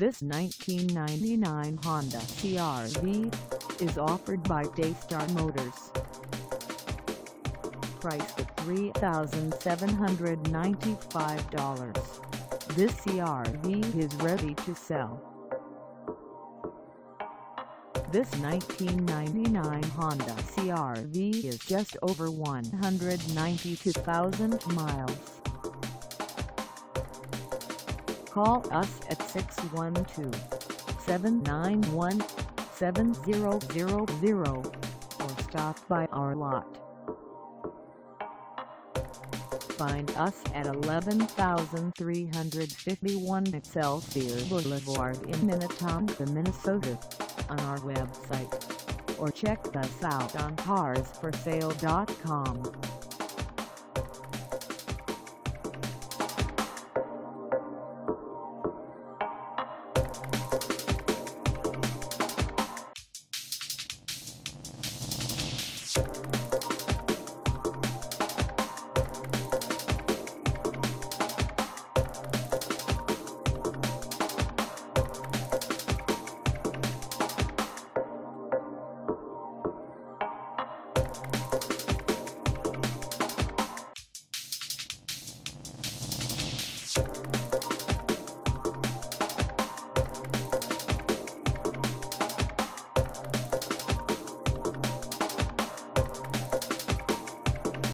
This 1999 Honda CR-V is offered by Daystarr Motors. Priced at $3,795, this CR-V is ready to sell. This 1999 Honda CR-V is just over 192,000 miles. Call us at 612-791-7000 or stop by our lot. Find us at 11351 Excelsior Boulevard in Minnetonka, Minnesota on our website, or check us out on carsforsale.com.